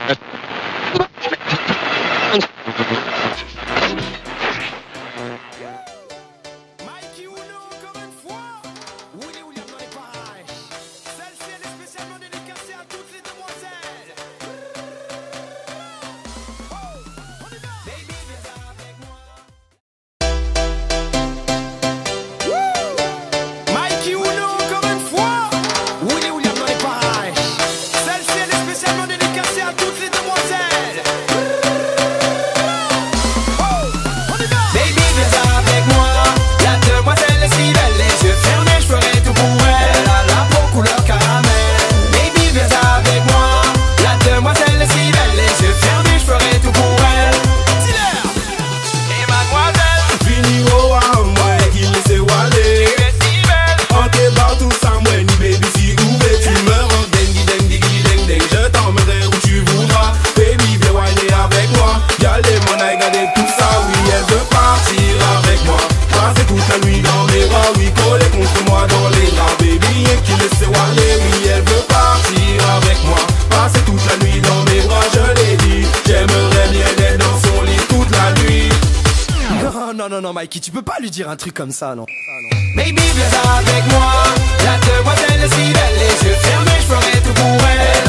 Miky Uno, encore une fois. Willy William dans les parages. Celle-ci, elle est spécialement dédicacée à toutes les demoiselles. Oh, on y va. Baby, viens avec moi. Miky Uno, encore une fois. Willy William dans les parages. Celle-ci, elle est spécialement dédicacée à toutes les demoiselles. Non, Mikey, tu peux pas lui dire un truc comme ça, non. Baby, viens avec moi, la demoiselle si belle, les yeux fermés, je ferai tout pour elle.